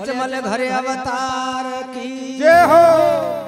अचमल भरे अवतार की जय हो।